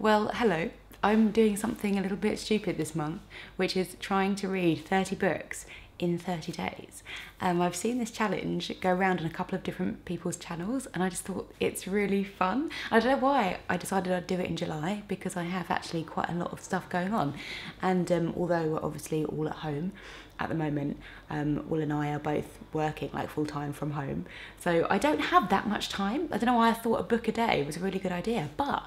Well, hello. I'm doing something a little bit stupid this month, which is trying to read 30 books in 30 days. I've seen this challenge go around on a couple of different people's channels, and I just thought it's really fun. I don't know why I decided I'd do it in July, because I have actually quite a lot of stuff going on. And although we're obviously all at home at the moment, Will and I are both working like full-time from home. So I don't have that much time. I don't know why I thought a book a day was a really good idea, but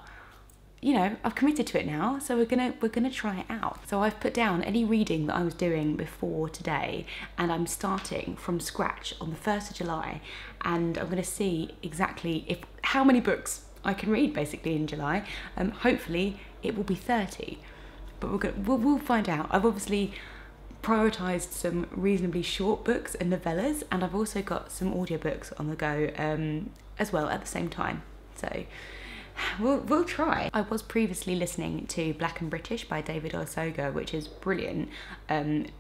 you know, I've committed to it now, so we're gonna try it out. So I've put down any reading that I was doing before today, and I'm starting from scratch on the 1st of July, and I'm gonna see exactly how many books I can read basically in July. Hopefully it will be 30, but we'll find out. I've obviously prioritised some reasonably short books and novellas, and I've also got some audiobooks on the go as well at the same time. So We'll try. I was previously listening to Black and British by David Orsoga, which is brilliant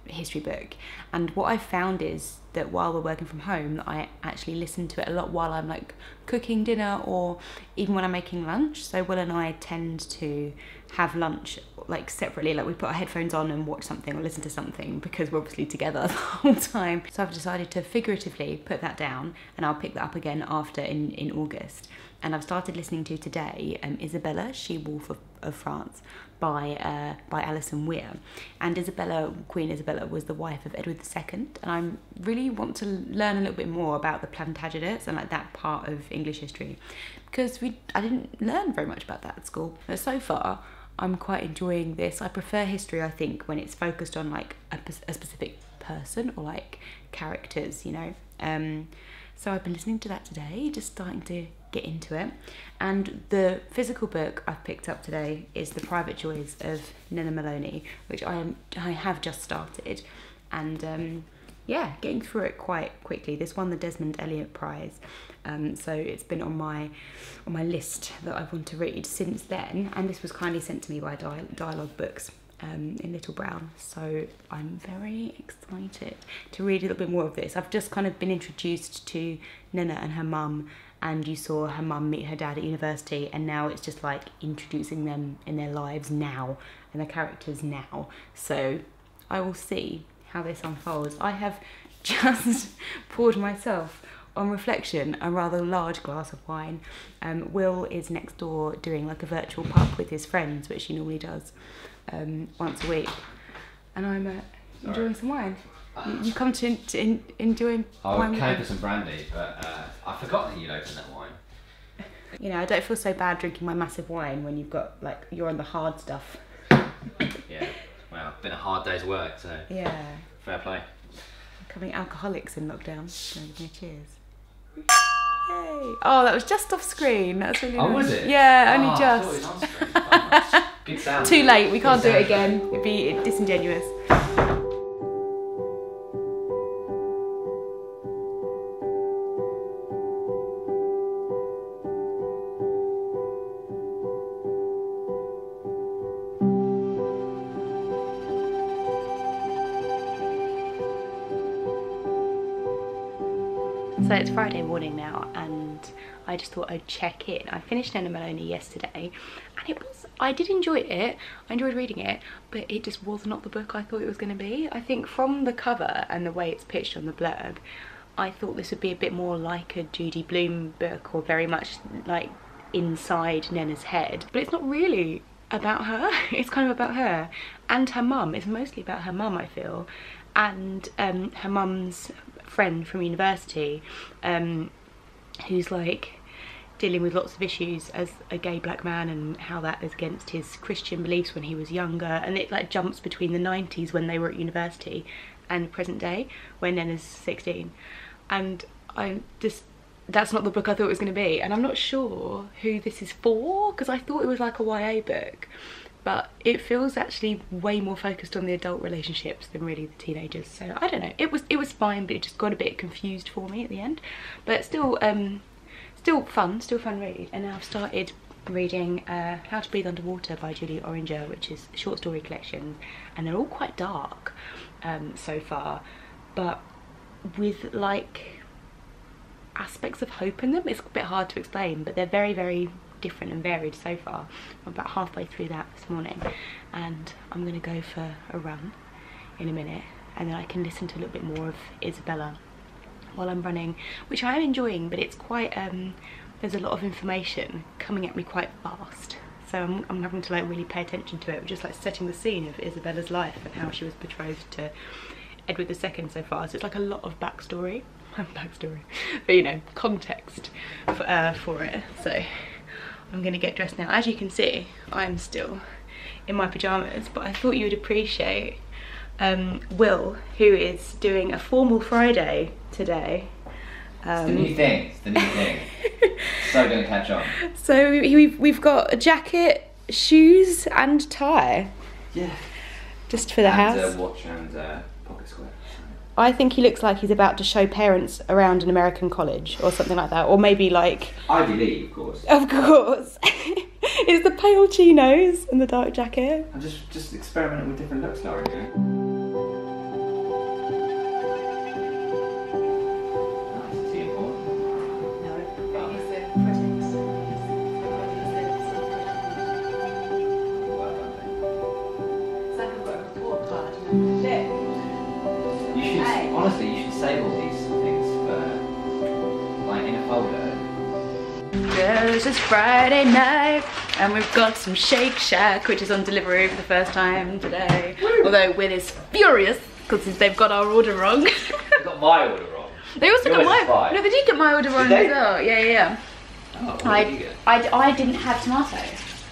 history book. And what I found is that while we're working from home, I actually listen to it a lot while I'm like cooking dinner or even when I'm making lunch. So Will and I tend to have lunch like separately, like we put our headphones on and watch something or listen to something, because we're obviously together the whole time. So I've decided to figuratively put that down, and I'll pick that up again after in August. And I've started listening to today Isabella, She-Wolf of France by Alison Weir. And Isabella, Queen Isabella, was the wife of Edward II, and I really want to learn a little bit more about the Plantagenets and like that part of English history, because I didn't learn very much about that at school. But so far, I'm quite enjoying this. I prefer history, I think, when it's focused on like a specific person or like characters, you know. So I've been listening to that today, just starting to get into it. And the physical book I've picked up today is The Private Joys of Nnenna Maloney, which I have just started. And yeah, getting through it quite quickly. This won the Desmond Elliott Prize. So it's been on my list that I want to read since then. And this was kindly sent to me by Dialogue Books in Little Brown. So I'm very excited to read a little bit more of this. I've just kind of been introduced to Nnenna and her mum, and you saw her mum meet her dad at university, and now it's just like introducing them in their lives now and their characters now. So I will see how this unfolds. I have just poured myself, on reflection, a rather large glass of wine. Will is next door doing like a virtual pub with his friends, which he normally does once a week. And I'm enjoying some wine. You come to enjoy wine? I came for some brandy, but I forgot that you'd open that wine. You know, I don't feel so bad drinking my massive wine when you've got, like, you're on the hard stuff. Yeah, well, it's been a hard day's work, so yeah, fair play. Becoming alcoholics in lockdown. Cheers. Yay! Oh, that was just off screen. That's really nice. Oh, was it? Yeah, only just. I thought it was on screen. Good sound. Too late. We can't do it again. It'd be disingenuous. So it's Friday morning now, and I just thought I'd check in. I finished Nnenna Maloney yesterday, and I did enjoy it. I enjoyed reading it, but it just was not the book I thought it was going to be. I think from the cover and the way it's pitched on the blurb, I thought this would be a bit more like a Judy Blume book, or very much like inside Nnenna's head. But it's not really about her. It's kind of about her and her mum. It's mostly about her mum, I feel, and her mum's friend from university, who's like dealing with lots of issues as a gay black man, and how that is against his Christian beliefs when he was younger. And it like jumps between the 90s when they were at university and present day when Nnenna's 16. And I'm just, that's not the book I thought it was going to be. And I'm not sure who this is for, because I thought it was like a YA book, but it feels actually way more focused on the adult relationships than really the teenagers. So I don't know, it was fine, but it just got a bit confused for me at the end. But still still fun read. And now I've started reading How to Breath Underwater by Julie Orringer, which is a short story collection, and they're all quite dark so far, but with like aspects of hope in them. It's a bit hard to explain, but they're very, very different and varied so far. I'm about halfway through that this morning, and I'm gonna go for a run in a minute, and then I can listen to a little bit more of Isabella while I'm running, which I am enjoying, but it's quite there's a lot of information coming at me quite fast, so I'm having to like really pay attention to it, just like setting the scene of Isabella's life and how she was betrothed to Edward II so far. So it's like a lot of backstory, but you know, context for it. So I'm gonna get dressed now. As you can see, I'm still in my pajamas, but I thought you would appreciate Will, who is doing a formal Friday today. It's the new thing, So gonna catch on. So we've got a jacket, shoes and tie. Yeah. Just for the house. And watch and pocket square. I think he looks like he's about to show parents around an American college or something like that, or maybe like... Ivy League, of course. Of course. It's the pale chinos and the dark jacket. I'm just experimenting with different looks now, really. It's Friday night and we've got some Shake Shack, which is on delivery for the first time today. Woo! Although Will is furious because they've got our order wrong. They got my order wrong. They also got my order. No, they did get my order wrong as well. Yeah, yeah. Oh, what did you get? I didn't have tomato.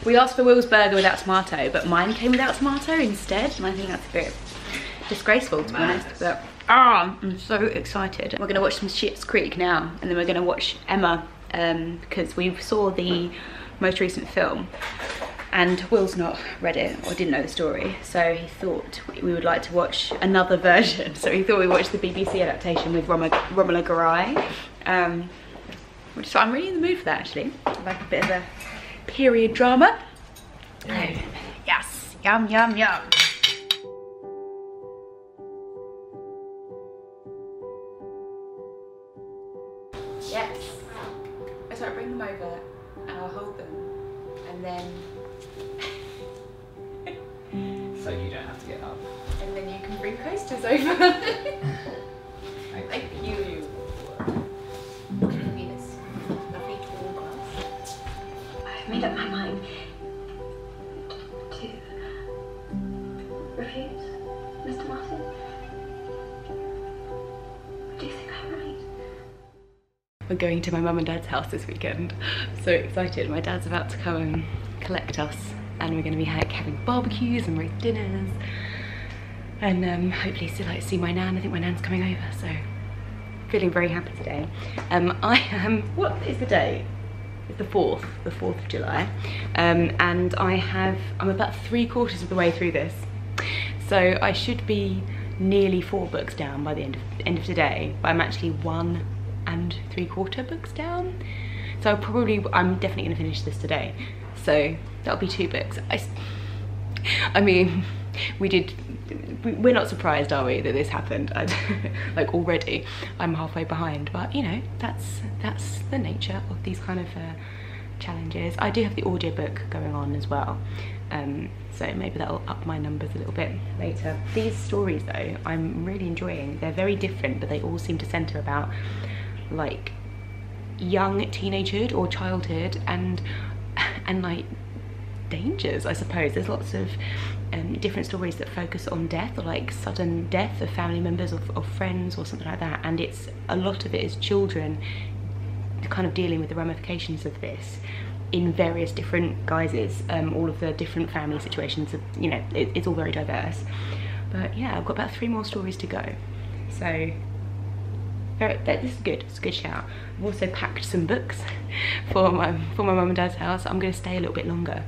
We asked for Will's burger without tomato, but mine came without tomato instead, and I think that's a bit disgraceful, to be honest. But I'm so excited. We're gonna watch some Schitt's Creek now, and then we're gonna watch Emma. Because we saw the most recent film and Will's not read it or didn't know the story, so he thought we would like to watch another version, so he thought we watched the BBC adaptation with Romola Garai, which so I'm really in the mood for that, actually. Like a bit of a period drama. Oh, yes, yum yum yum. Yes. So I bring them over and I'll hold them, and then... So you don't have to get up. And then you can bring coasters over. Thank you. Venus. Lovely tall glass. I've made up my mind to refuse Mr. Martin. We're going to my mum and dad's house this weekend. So excited. My dad's about to come and collect us, and we're going to be like having barbecues and roast dinners, and hopefully still like see my nan. I think my nan's coming over, so feeling very happy today. I am, what is the date? It's the 4th of July, and I'm about 3/4 of the way through this, so I should be nearly 4 books down by the end of today, but I'm actually 1 and 3/4 books down, so I'm definitely gonna finish this today, so that'll be 2 books. I mean, we're not surprised, are we, that this happened? Like already I'm halfway behind, but you know, that's the nature of these kind of challenges. I do have the audiobook going on as well, so maybe that'll up my numbers a little bit later. These stories though, I'm really enjoying. They're very different, but they all seem to centre about like young teenagehood or childhood, and like dangers, I suppose. There's lots of different stories that focus on death, or like sudden death of family members or friends or something like that, and it's a lot of it is children kind of dealing with the ramifications of this in various different guises. All of the different family situations of, you know, it's all very diverse. But yeah, I've got about 3 more stories to go, so this is good. It's a good shout. I've also packed some books for my mum and dad's house. I'm going to stay a little bit longer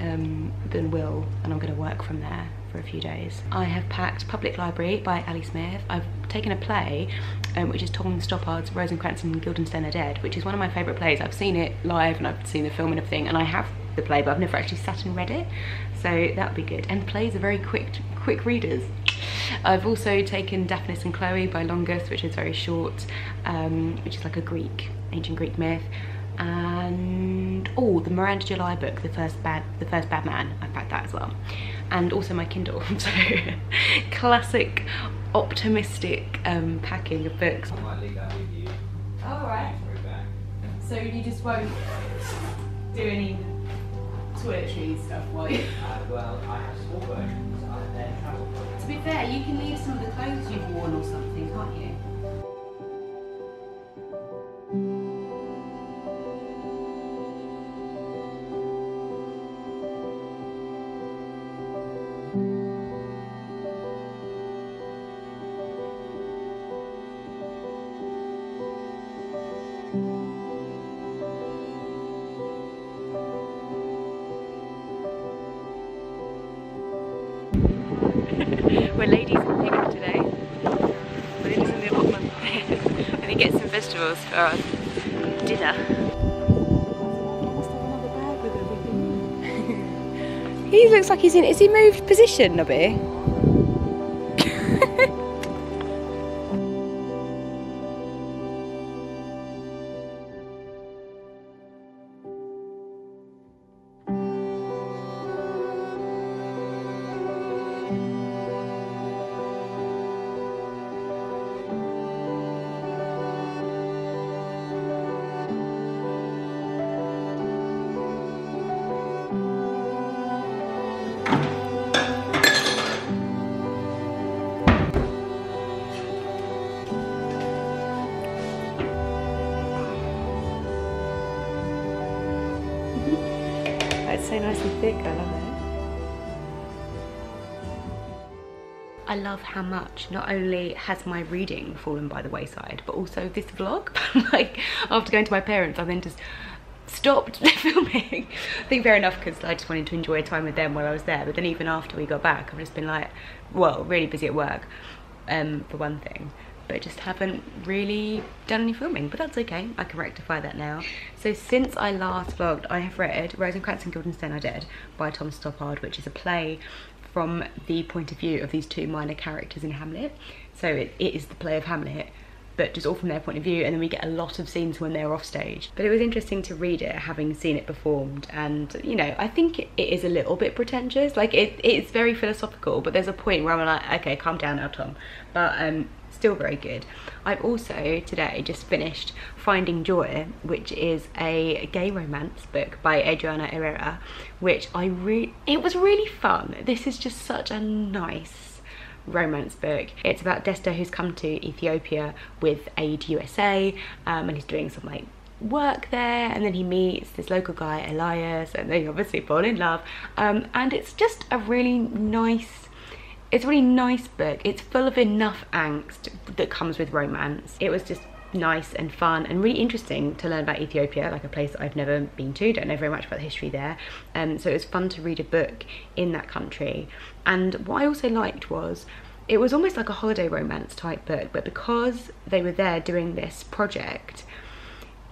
than Will, and I'm going to work from there for a few days. I have packed Public Library by Ali Smith. I've taken a play, which is Tom Stoppard's Rosencrantz and Guildenstern Are Dead, which is one of my favourite plays. I've seen it live and I've seen the film and everything, and I have the play, but I've never actually sat and read it, so that'd be good. And plays are very quick readers. I've also taken Daphnis and Chloe by Longus, which is very short, which is like a ancient Greek myth. and the Miranda July book, The First Bad Man. I packed that as well, and also my Kindle. So classic optimistic packing of books. I might leave that with you. All right. So you just won't do any toiletry stuff while you? Well, I have small versions. I have their travel books. To be fair, you can leave some of the clothes you've worn or something, can't you? We're ladies in picnic today. We're ladies in the allotment. And we get some vegetables for our dinner. He looks like he's in. Has he moved position, Nobby? So nice and thick, I love it. I love how much not only has my reading fallen by the wayside, but also this vlog. Like, after going to my parents, I then just stopped filming. I think fair enough, because I just wanted to enjoy time with them while I was there. But then even after we got back, I've just been like, well, really busy at work, for one thing. But just haven't really done any filming, but that's okay, I can rectify that now. So since I last vlogged, I have read Rosencrantz and Guildenstern Are Dead by Tom Stoppard, which is a play from the point of view of these two minor characters in Hamlet. So it is the play of Hamlet, but just all from their point of view, and then we get a lot of scenes when they're off stage. But it was interesting to read it, having seen it performed, and you know, I think it is a little bit pretentious. Like it's very philosophical, but there's a point where I'm like, okay, calm down now, Tom. But still very good. I've also today just finished Finding Joy, which is a gay romance book by Adriana Herrera, which it was really fun. This is just such a nice romance book. It's about Desta, who's come to Ethiopia with Aid USA, and he's doing some like work there, and then he meets this local guy Elias, and they obviously fall in love, and it's just a really nice book. It's full of enough angst that comes with romance. It was just nice and fun and really interesting to learn about Ethiopia, like a place that I've never been to, don't know very much about the history there. So it was fun to read a book in that country. And what I also liked was, it was almost like a holiday romance type book, but because they were there doing this project,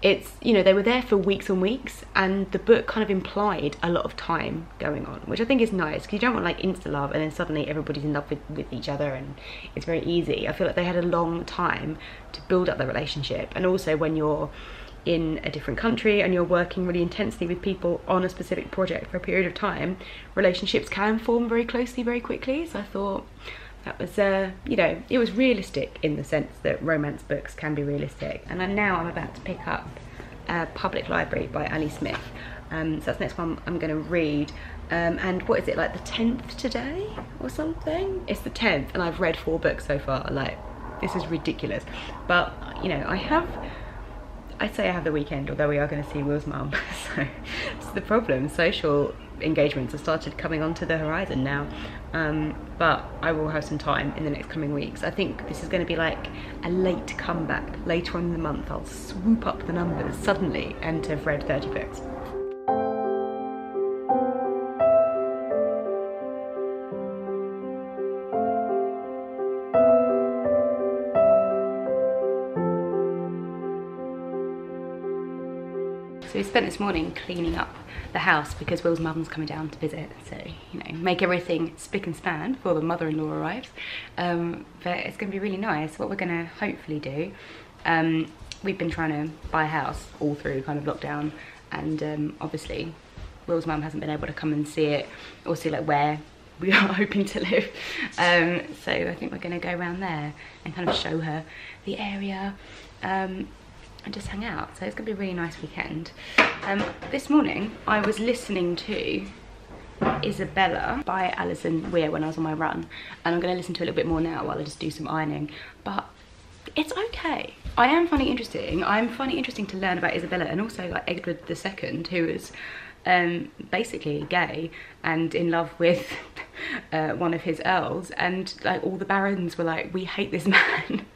it's, you know, they were there for weeks and weeks, and the book kind of implied a lot of time going on, which I think is nice, because you don't want like insta love and then suddenly everybody's in love with each other and it's very easy. I feel like they had a long time to build up their relationship, and also when you're in a different country and you're working really intensely with people on a specific project for a period of time, relationships can form very closely very quickly. So I thought that was, you know, it was realistic in the sense that romance books can be realistic. And now I'm about to pick up Public Library by Ali Smith. So that's the next one I'm going to read. And what is it, like the 10th today or something? It's the 10th, and I've read 4 books so far. Like, this is ridiculous. But, you know, I'd say I have the weekend, although we are going to see Will's mum. So it's the problem. Social engagements have started coming onto the horizon now, but I will have some time in the next coming weeks. I think this is going to be like a late comeback. Later on in the month I'll swoop up the numbers suddenly and have read 30 books. So we spent this morning cleaning up the house because Will's mum's coming down to visit, so you know, make everything spick and span before the mother-in-law arrives. But it's going to be really nice. What we're going to hopefully do we've been trying to buy a house all through kind of lockdown, and obviously Will's mum hasn't been able to come and see it or see like where we are hoping to live. So I think we're gonna go around there and kind of show her the area and just hang out. So it's gonna be a really nice weekend. This morning I was listening to Isabella by Alison Weir when I was on my run, and I'm gonna listen to it a little bit more now while I just do some ironing, but it's okay. I am finding it interesting. I'm finding it interesting to learn about Isabella, and also like Edward II, who is basically gay and in love with one of his earls, and like all the barons were like, we hate this man.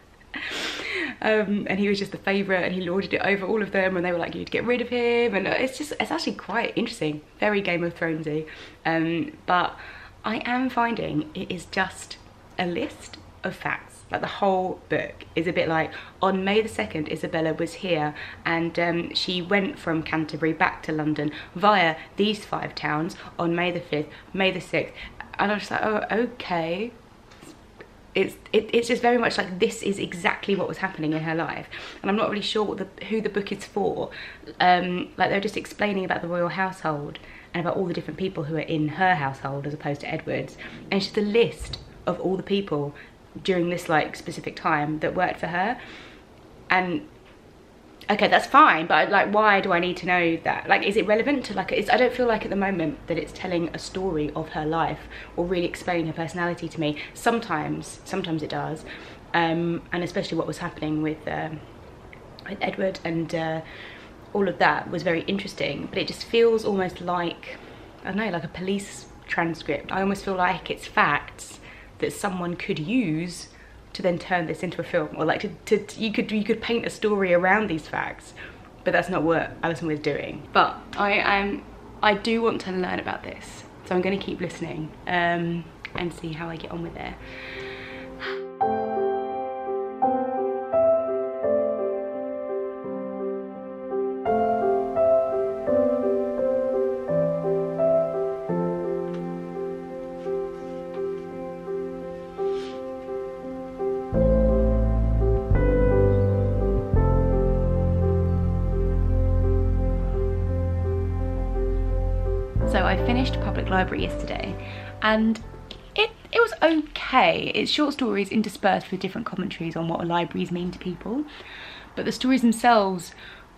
And he was just the favourite, and he lorded it over all of them, and they were like, you'd get rid of him, and it's actually quite interesting, very Game of Thronesy. But I am finding it is just a list of facts. Like the whole book is a bit like, on May the 2nd, Isabella was here, and she went from Canterbury back to London via these 5 towns on May the 5th, May the 6th. And I was just like, oh, okay. It's just very much like, this is exactly what was happening in her life, and I'm not really sure what who the book is for. Like they're just explaining about the royal household and about all the different people who are in her household as opposed to Edward's, and it's just a list of all the people during this like specific time that worked for her. And okay, that's fine, but like, why do I need to know that? Like, is it relevant to like, I don't feel like at the moment that it's telling a story of her life or really explaining her personality to me. Sometimes it does, and especially what was happening with Edward and all of that was very interesting, but it just feels almost like, I don't know, like a police transcript. I almost feel like it's facts that someone could use to then turn this into a film, or like you could paint a story around these facts, but that's not what Alison was doing. But I do want to learn about this, so I'm going to keep listening and see how I get on with it. Public Library yesterday, and it was okay. It's short stories interspersed with different commentaries on what libraries mean to people, but the stories themselves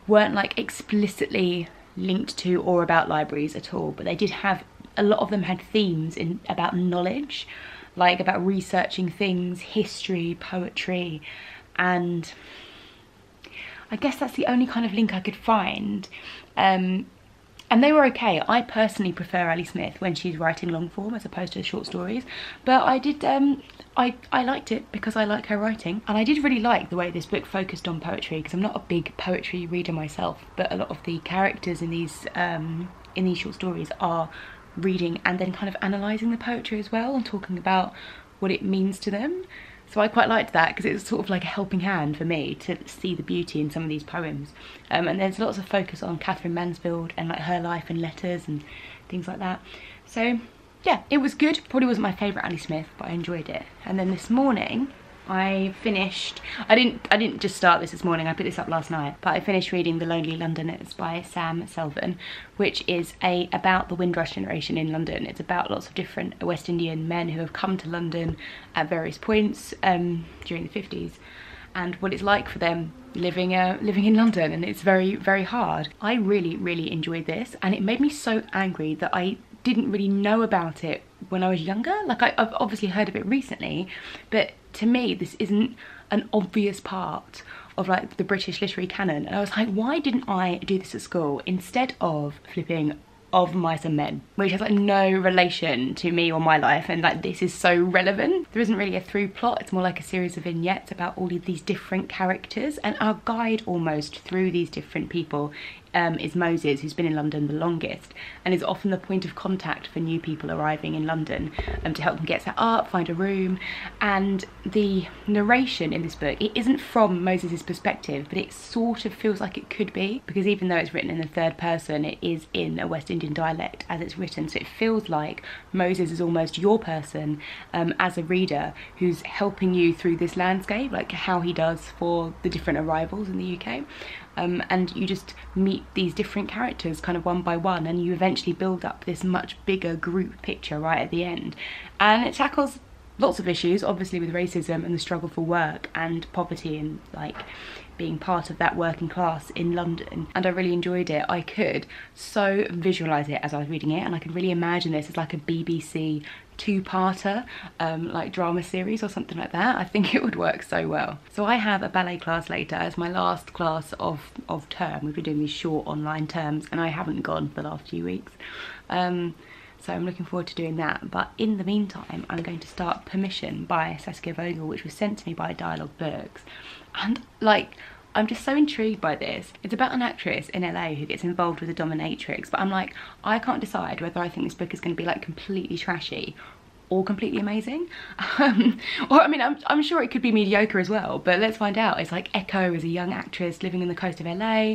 weren't like explicitly linked to or about libraries at all. But they did have, a lot of them had themes in about knowledge, like about researching things, history, poetry, and I guess that's the only kind of link I could find. And they were okay. I personally prefer Ali Smith when she's writing long form as opposed to short stories, but I did, I liked it because I like her writing, and I did really like the way this book focused on poetry, because I'm not a big poetry reader myself, but a lot of the characters in these short stories are reading and then kind of analysing the poetry as well and talking about what it means to them. So I quite liked that, because it's sort of like a helping hand for me to see the beauty in some of these poems. And there's lots of focus on Catherine Mansfield and like her life and letters and things like that. So yeah, it was good. Probably wasn't my favourite Ali Smith, but I enjoyed it. And then this morning I finished, I didn't just start this morning, I put this up last night, but I finished reading The Lonely Londoners by Sam Selvin, which is about the Windrush generation in London. It's about lots of different West Indian men who have come to London at various points during the 50s, and what it's like for them living in London, and it's very, very hard. I really, really enjoyed this, and it made me so angry that I didn't really know about it when I was younger. Like I've obviously heard of it recently, but to me this isn't an obvious part of like the British literary canon, and I was like, why didn't I do this at school instead of flipping Of Mice and Men, which has like no relation to me or my life, and like this is so relevant. There isn't really a through plot, it's more like a series of vignettes about all of these different characters and our guide almost through these different people is Moses, who's been in London the longest and is often the point of contact for new people arriving in London, to help them get set up, find a room. And the narration in this book, it isn't from Moses's perspective, but it sort of feels like it could be, because even though it's written in the third person, it is in a West Indian dialect as it's written, so it feels like Moses is almost your person as a reader, who's helping you through this landscape, like how he does for the different arrivals in the UK. And you just meet these different characters kind of one by one, and you eventually build up this much bigger group picture right at the end. And it tackles lots of issues, obviously, with racism and the struggle for work and poverty and like being part of that working class in London. And I really enjoyed it. I could so visualise it as I was reading it, and I could really imagine this as like a BBC two-parter like drama series or something like that. I think it would work so well. So I have a ballet class later as my last class of term. We've been doing these short online terms and I haven't gone for the last few weeks. So I'm looking forward to doing that, but in the meantime I'm going to start Permission by Saskia Vogel, which was sent to me by Dialogue Books. And like, I'm just so intrigued by this. It's about an actress in LA who gets involved with a dominatrix, but I'm like, I can't decide whether I think this book is going to be like completely trashy or completely amazing. Or I mean, I'm sure it could be mediocre as well, but let's find out. It's like Echo is a young actress living in the coast of LA,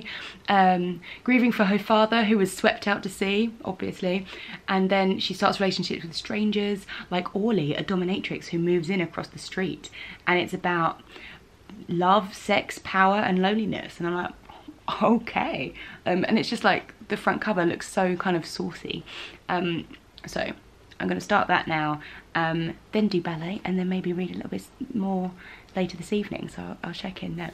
grieving for her father who was swept out to sea, obviously, and then she starts relationships with strangers like Orly, a dominatrix who moves in across the street, and it's about love, sex, power and loneliness. And I'm like, okay. And it's just like, the front cover looks so kind of saucy. So I'm going to start that now, then do ballet, and then maybe read a little bit more later this evening, so I'll check in then.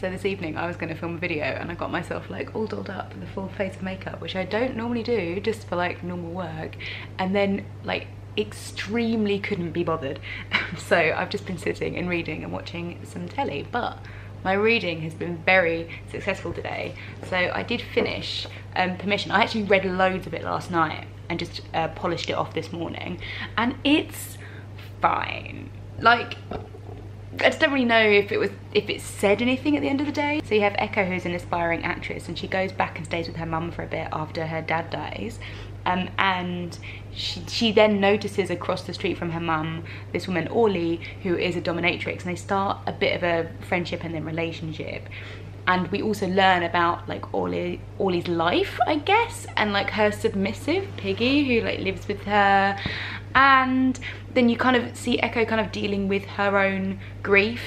So this evening I was going to film a video, and I got myself like all dolled up with a full face of makeup, which I don't normally do just for like normal work, and then like extremely couldn't be bothered. So I've just been sitting and reading and watching some telly, but my reading has been very successful today. So I did finish Permission. I actually read loads of it last night and just polished it off this morning, and it's fine. Like, I just don't really know if it said anything at the end of the day. So you have Echo, who's an aspiring actress, and she goes back and stays with her mum for a bit after her dad dies. And she then notices across the street from her mum this woman Orly, who is a dominatrix, and they start a bit of a friendship and then relationship. And we also learn about like Orly's life, I guess, and like her submissive Piggy, who like lives with her. And then you kind of see Echo kind of dealing with her own grief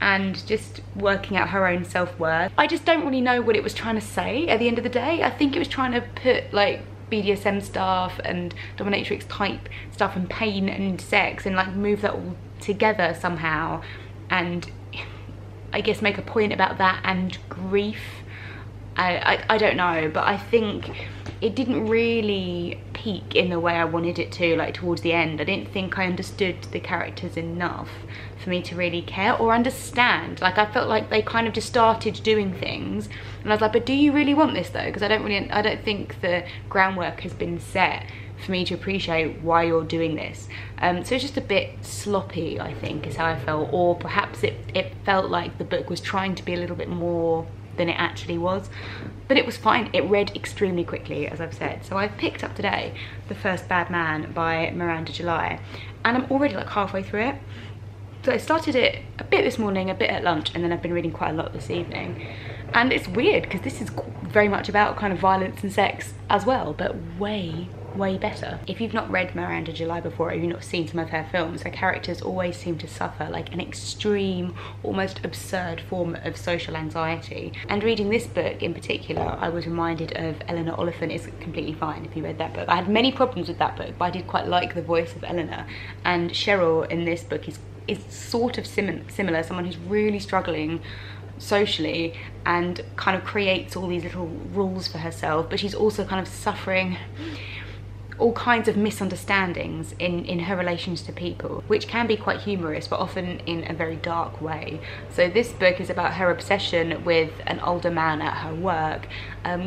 and just working out her own self-worth. I just don't really know what it was trying to say at the end of the day. I think it was trying to put like BDSM stuff and dominatrix type stuff and pain and sex and like move that all together somehow, and I guess make a point about that and grief. I don't know, but I think it didn't really peak in the way I wanted it to, like towards the end. I didn't think I understood the characters enough for me to really care or understand. Like, I felt like they kind of just started doing things and I was like, but do you really want this though? Because I don't think the groundwork has been set for me to appreciate why you're doing this. So it's just a bit sloppy, I think, is how I felt. Or perhaps it felt like the book was trying to be a little bit more than it actually was, but it was fine. It read extremely quickly, as I've said. So I picked up today The First Bad Man by Miranda July, and I'm already like halfway through it, So I started it a bit this morning, a bit at lunch, and then I've been reading quite a lot this evening. And it's weird because this is very much about kind of violence and sex as well, but way better. If you've not read Miranda July before, or you've not seen some of her films, her characters always seem to suffer like an extreme, almost absurd form of social anxiety. And reading this book in particular, I was reminded of Eleanor Oliphant is Completely Fine, if you read that book. I had many problems with that book, but I did quite like the voice of Eleanor. And Cheryl in this book is sort of similar, someone who's really struggling socially and kind of creates all these little rules for herself, but she's also kind of suffering all kinds of misunderstandings in her relations to people, which can be quite humorous but often in a very dark way. So this book is about her obsession with an older man at her work,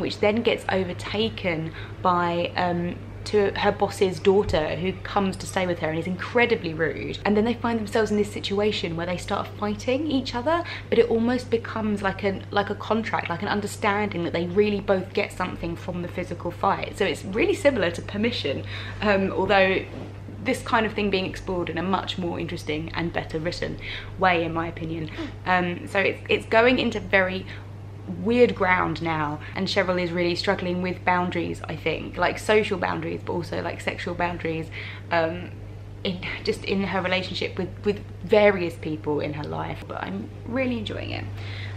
which then gets overtaken by to her boss's daughter, who comes to stay with her and is incredibly rude. And then they find themselves in this situation where they start fighting each other, but it almost becomes like a contract, like an understanding that they really both get something from the physical fight. So it's really similar to Permission, although this kind of thing being explored in a much more interesting and better written way, in my opinion. So it's going into very weird ground now, and Cheryl is really struggling with boundaries, I think, like social boundaries but also like sexual boundaries, in her relationship with various people in her life. But I'm really enjoying it,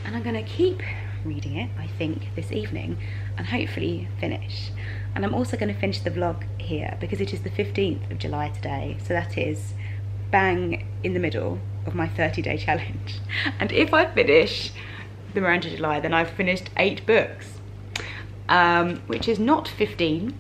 and I'm gonna keep reading it, I think, this evening and hopefully finish. And I'm also going to finish the vlog here because it is the 15th of July today, so that is bang in the middle of my 30-day challenge. And if I finish the Miranda July, then I've finished 8 books, which is not 15,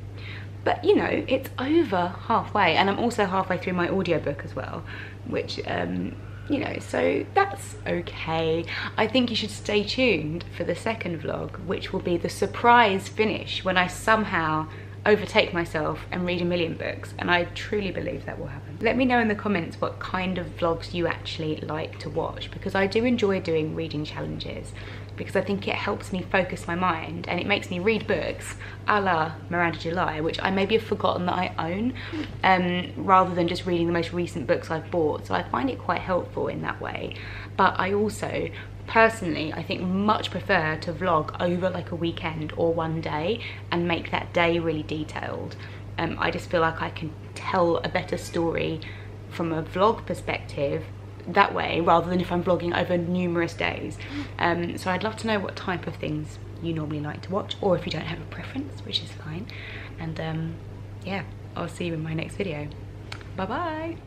but you know, it's over halfway. And I'm also halfway through my audiobook as well, which you know, so that's okay. I think you should stay tuned for the second vlog, which will be the surprise finish when I somehow overtake myself and read 1,000,000 books, and I truly believe that will happen. Let me know in the comments what kind of vlogs you actually like to watch, because I do enjoy doing reading challenges, because I think it helps me focus my mind and it makes me read books a la Miranda July, which I maybe have forgotten that I own, rather than just reading the most recent books I've bought. So I find it quite helpful in that way. But I also personally, I think, much prefer to vlog over like a weekend or one day and make that day really detailed. I just feel like I can tell a better story from a vlog perspective that way, rather than if I'm vlogging over numerous days. So I'd love to know what type of things you normally like to watch, or if you don't have a preference, which is fine. And yeah, I'll see you in my next video. Bye bye.